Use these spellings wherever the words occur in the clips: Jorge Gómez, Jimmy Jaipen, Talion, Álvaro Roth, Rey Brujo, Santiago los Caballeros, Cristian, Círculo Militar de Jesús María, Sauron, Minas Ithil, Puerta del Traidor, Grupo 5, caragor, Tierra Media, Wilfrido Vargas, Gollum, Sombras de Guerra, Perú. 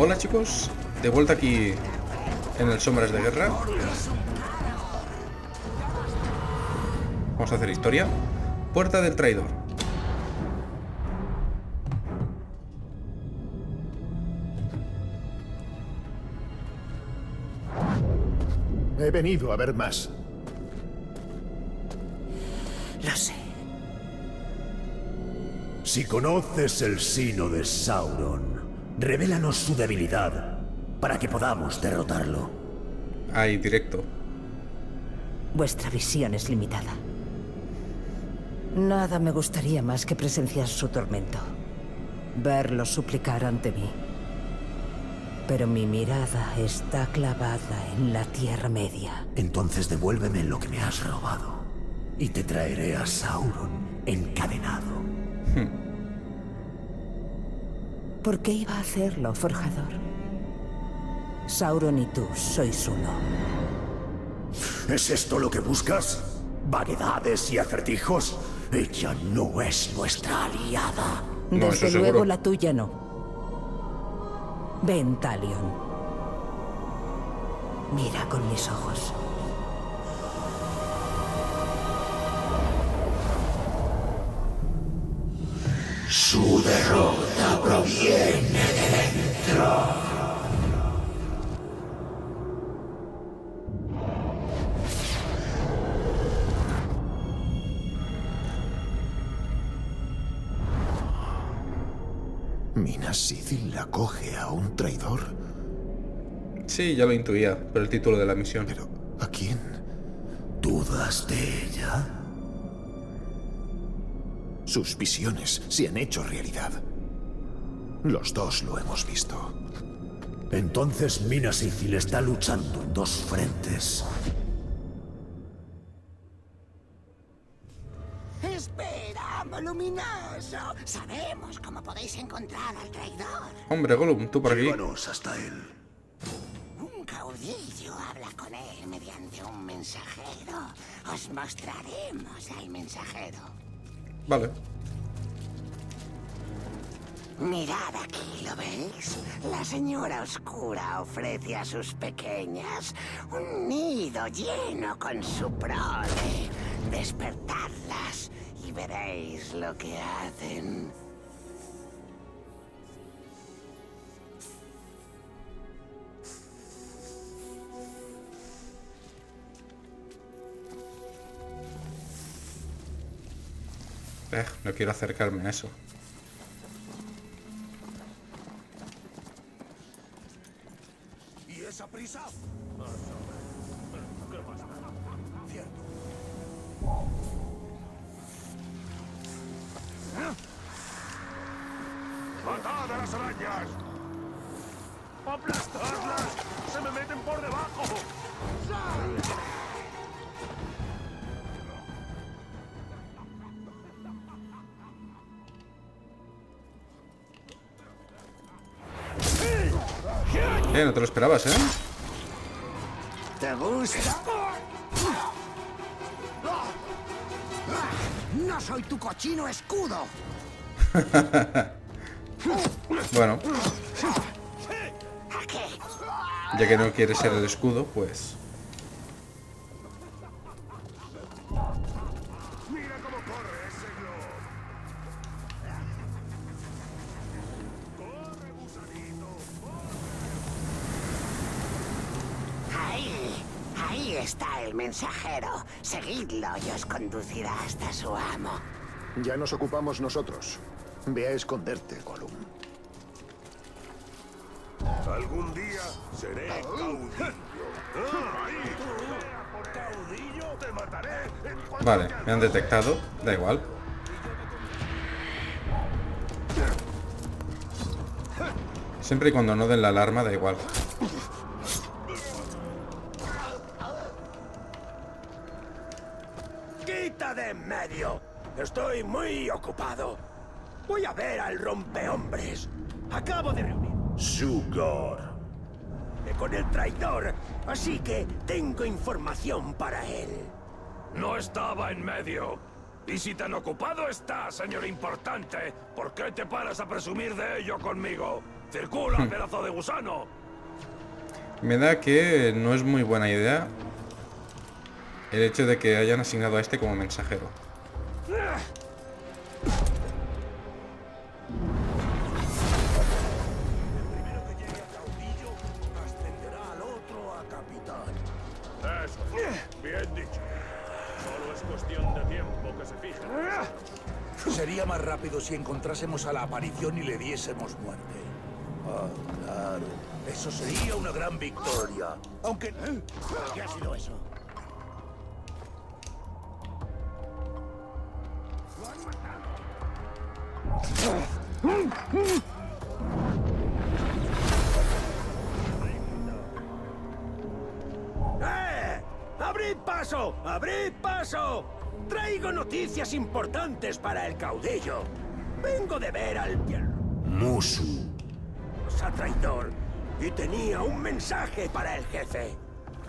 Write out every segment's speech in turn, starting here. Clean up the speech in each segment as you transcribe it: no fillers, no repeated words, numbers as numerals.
Hola chicos, de vuelta aquí en el Sombras de Guerra. Vamos a hacer historia. Puerta del Traidor. He venido a ver más. Lo sé. Si conoces el sino de Sauron, revélanos su debilidad para que podamos derrotarlo. Ahí, directo. Vuestra visión es limitada. Nada me gustaría más que presenciar su tormento, verlo suplicar ante mí. Pero mi mirada está clavada en la Tierra Media. Entonces devuélveme lo que me has robado y te traeré a Sauron encadenado. ¿Por qué iba a hacerlo, forjador? Sauron y tú sois uno. ¿Es esto lo que buscas? ¿Vaguedades y acertijos? Ella no es nuestra aliada. No, desde luego seguro. La tuya no. Ven, Talion. Mira con mis ojos. Su derrota proviene de dentro. Minas Ithil acoge a un traidor. Sí, ya lo intuía, pero el título de la misión. ¿Pero a quién? ¿Dudas de ella? Sus visiones se han hecho realidad. Los dos lo hemos visto. Entonces Minas Ithil está luchando en dos frentes. ¡Espera, voluminoso! Sabemos cómo podéis encontrar al traidor. Hombre, Gollum, tú por aquí. Llévanos hasta él. Un caudillo habla con él mediante un mensajero. Os mostraremos al mensajero. Vale. Mirad aquí, ¿lo veis? La señora oscura ofrece a sus pequeñas un nido lleno con su prole. Despertadlas y veréis lo que hacen. No quiero acercarme a eso. ¿Y esa prisa? ¿Qué pasa? Cierto. ¡Matad a las arañas! ¡Aplastadlas! ¡Se me meten por debajo! ¡Sal! No te lo esperabas, ¿eh? ¿Te gusta? No soy tu cochino escudo. Bueno. Ya que no quieres ser el escudo, pues... Mensajero, seguidlo y os conducirá hasta su amo. Ya nos ocupamos nosotros. Ve a esconderte, Gollum. Algún día seré caudillo. Caudillo, te mataré. Vale, me han detectado. Da igual. Siempre y cuando no den la alarma, da igual. Medio. Estoy muy ocupado. Voy a ver al rompehombres. Acabo de reunir Sugor con el traidor, así que tengo información para él. No estaba en medio. Y si tan ocupado estás, señor importante, ¿por qué te paras a presumir de ello conmigo? ¡Circula, pedazo de gusano! Me da que no es muy buena idea el hecho de que hayan asignado a este como mensajero. Bien dicho. Solo es cuestión de tiempo que se fije. Sería más rápido si encontrásemos a la aparición y le diésemos muerte. Ah, claro. Eso sería una gran victoria. Aunque... ¿qué ha sido eso? Lo han matado. ¡Abrid paso! ¡Abrid paso! Traigo noticias importantes para el caudillo. Vengo de ver al Musu. Osa traidor. Y tenía un mensaje para el jefe.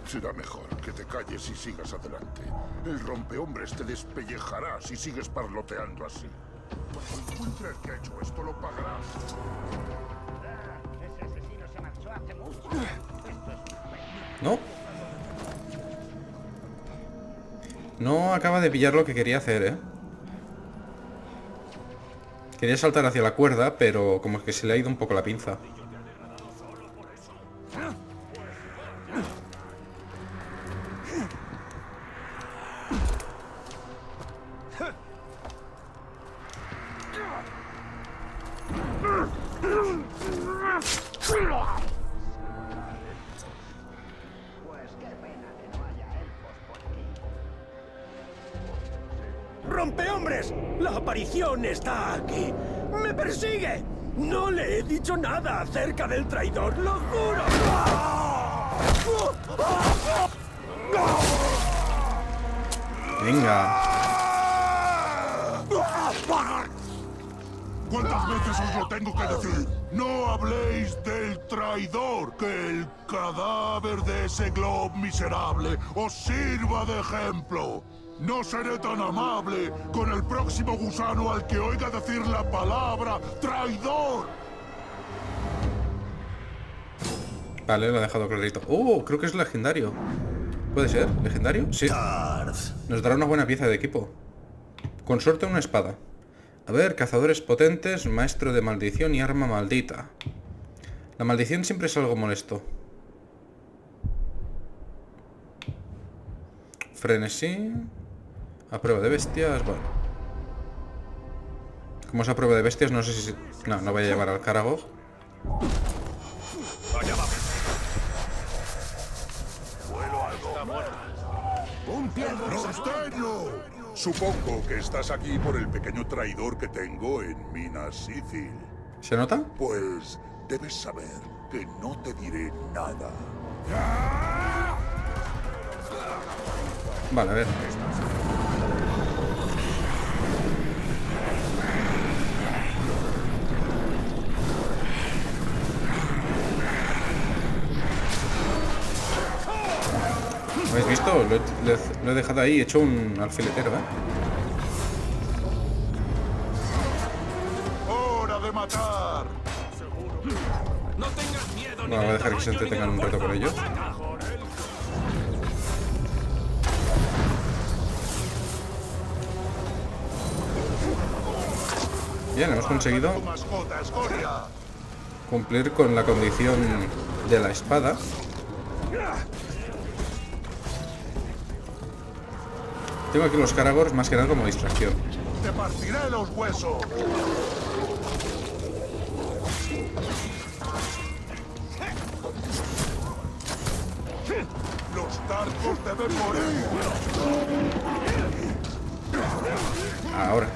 Será mejor que te calles y sigas adelante. El rompehombres te despellejará si sigues parloteando así. Cuando encuentres que ha hecho esto, lo pagarás. Ese asesino se marchó hace mucho. Esto es... ¿no? No acaba de pillar lo que quería hacer, ¿eh? Quería saltar hacia la cuerda, pero como es que se le ha ido un poco la pinza. ¡Rompehombres! ¡La aparición está aquí! ¡Me persigue! ¡No le he dicho nada acerca del traidor! ¡Lo juro! ¡Venga! ¿Cuántas veces os lo tengo que decir? ¡No habléis del traidor! ¡Que el cadáver de ese globo miserable os sirva de ejemplo! No seré tan amable con el próximo gusano al que oiga decir la palabra traidor. Vale, lo ha dejado clarito. ¡Oh! Creo que es legendario. ¿Puede ser? ¿Legendario? Sí. Nos dará una buena pieza de equipo. Con suerte una espada. A ver, cazadores potentes, maestro de maldición y arma maldita. La maldición siempre es algo molesto. Frenesí. A prueba de bestias, bueno. Como es a prueba de bestias, no sé si... no, no voy a llevar al carajo. ¡Rosteño! Supongo que estás aquí por el pequeño traidor que tengo en Minas Ithil. ¿Se nota? Pues debes saber que no te diré nada. Vale, a ver. ¿Lo habéis visto? Lo he dejado ahí, he hecho un alfiletero, ¿eh? ¡Hora de matar! No tengas miedo, no, voy a dejar que se entretengan un rato por ello. Bien, hemos conseguido cumplir con la condición de la espada. Tengo aquí los caragors más que nada como distracción. Te partiré los huesos. Los tarcos deben morir. Ahora.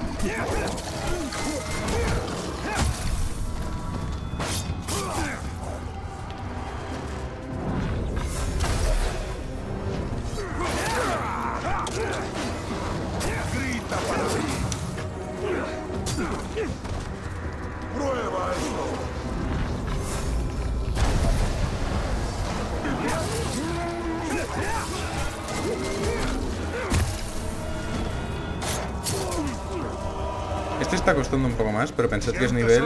está costando un poco más, pero pensad que es nivel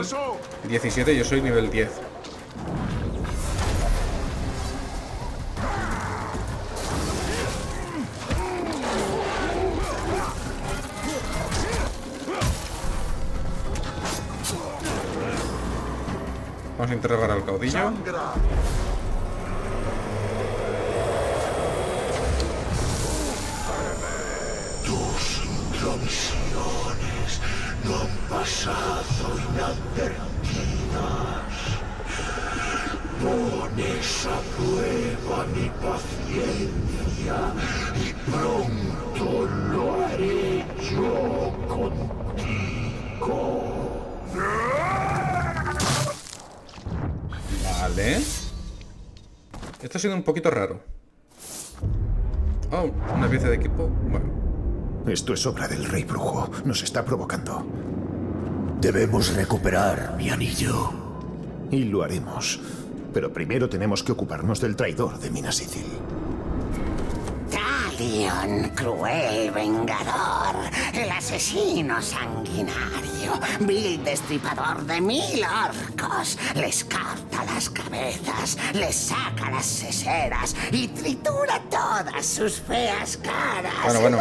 17 y yo soy nivel 10. Vamos a interrogar al caudillo. No han pasado inadvertidas. Pones a prueba mi paciencia y pronto lo haré yo contigo. Vale. Esto ha sido un poquito raro. Oh, una pieza de equipo. Bueno. Esto es obra del Rey Brujo. Nos está provocando. Debemos recuperar mi anillo. Y lo haremos. Pero primero tenemos que ocuparnos del traidor de Minas Ithil. Talion, cruel vengador. El asesino sanguinario. Vil destripador de 1000 orcos. Les corta las cabezas, les saca las seseras y tritura todas sus feas caras. Bueno, bueno.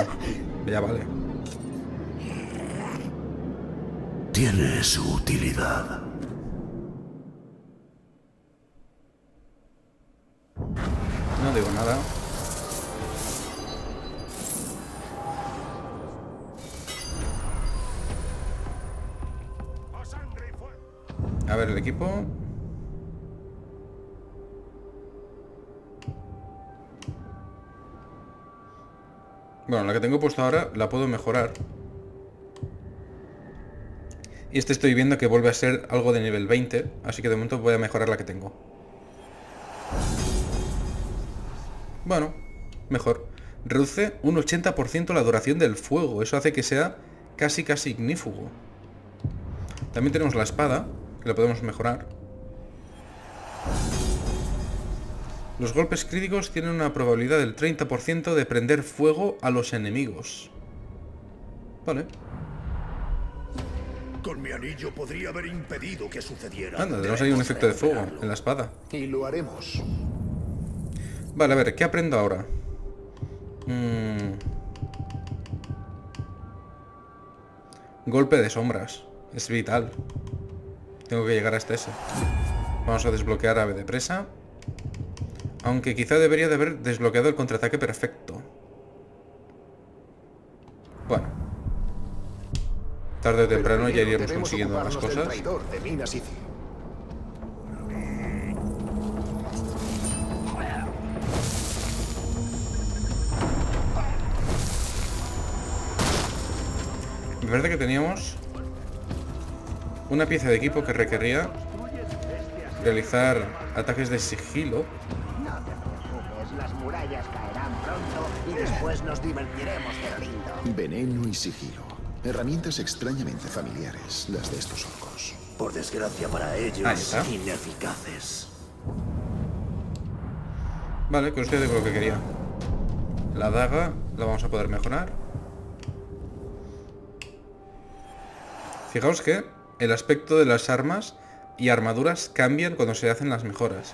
Ya vale. Tiene su utilidad. No digo nada. A ver el equipo. Bueno, la que tengo puesta ahora la puedo mejorar. Y este estoy viendo que vuelve a ser algo de nivel 20, así que de momento voy a mejorar la que tengo. Bueno, mejor. Reduce un 80% la duración del fuego, eso hace que sea casi ignífugo. También tenemos la espada, que la podemos mejorar. Los golpes críticos tienen una probabilidad del 30% de prender fuego a los enemigos. Vale. Con mi anillo podría haber impedido que sucediera. Anda, tenemos ahí un efecto de fuego en la espada. Y lo haremos. Vale, a ver, ¿qué aprendo ahora? Golpe de sombras. Es vital. Tengo que llegar hasta ese. Vamos a desbloquear ave de presa. Aunque quizá debería de haber desbloqueado el contraataque perfecto. Bueno. Tarde o temprano ya iríamos consiguiendo más cosas. Me parece que teníamos una pieza de equipo que requería realizar ataques de sigilo. Pues nos divertiremos de lindo. Veneno y sigilo. Herramientas extrañamente familiares, las de estos orcos. Por desgracia para ellos, ineficaces. Vale, que usted dijo lo que quería. La daga la vamos a poder mejorar. Fijaos que el aspecto de las armas y armaduras cambian cuando se hacen las mejoras.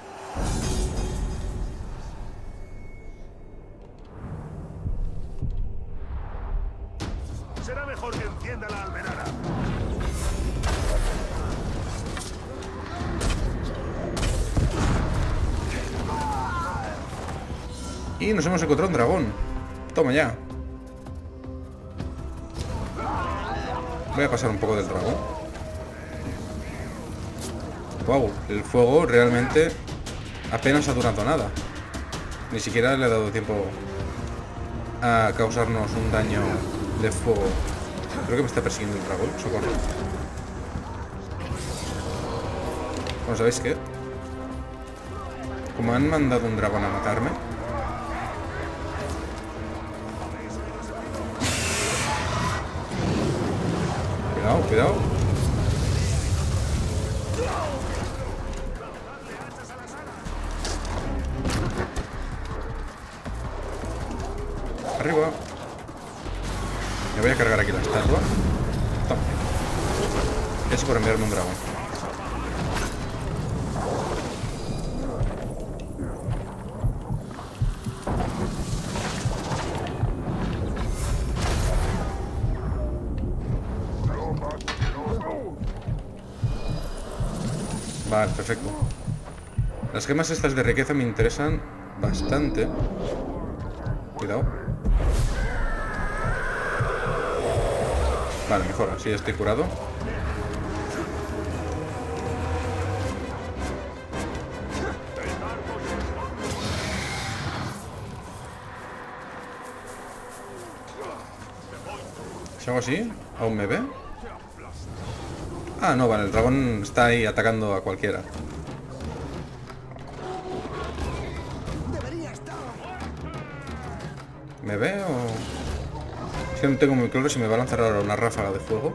Y nos hemos encontrado un dragón. Toma ya. Voy a pasar un poco del dragón. Wow, el fuego realmente apenas ha durado nada. Ni siquiera le ha dado tiempo a causarnos un daño de fuego. Creo que me está persiguiendo el dragón. Socorro. Bueno, ¿sabéis qué? Como han mandado un dragón a matarme, cuidado. Arriba. Me voy a cargar aquí la estatua. Toma. por enviarme un dragón. Vale, perfecto. Las gemas estas de riqueza me interesan bastante. Cuidado. Vale, mejor, así ya estoy curado. Si hago así, ¿aún me ve? Ah, no, vale, el dragón está ahí atacando a cualquiera. ¿Me ve o...? Es que no tengo muy claro si me va a lanzar ahora una ráfaga de fuego.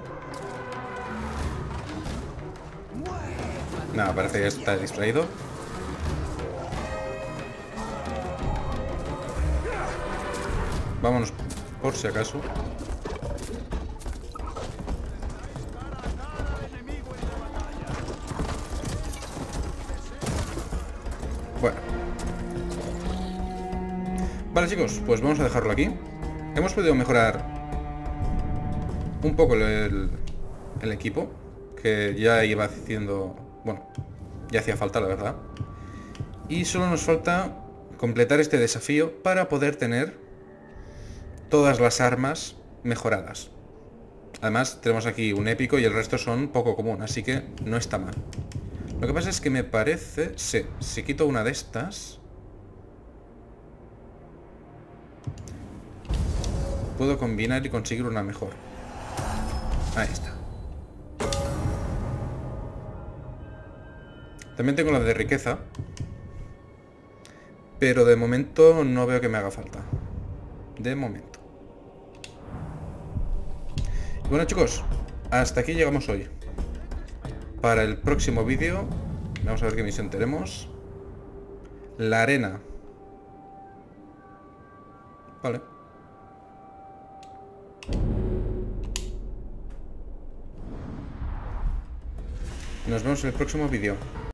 Nada, parece que ya está distraído. Vámonos por si acaso. Vale chicos, pues vamos a dejarlo aquí. Hemos podido mejorar un poco el equipo, que ya iba haciendo... Bueno, ya hacía falta la verdad. Y solo nos falta completar este desafío para poder tener todas las armas mejoradas. Además tenemos aquí un épico y el resto son poco común, así que no está mal. Lo que pasa es que me parece... Sí, si quito una de estas... puedo combinar y conseguir una mejor. Ahí está. También tengo la de riqueza, pero de momento no veo que me haga falta. De momento. Y bueno chicos, hasta aquí llegamos hoy. Para el próximo vídeo, vamos a ver qué misión tenemos. La arena. Vale. Nos vemos en el próximo vídeo.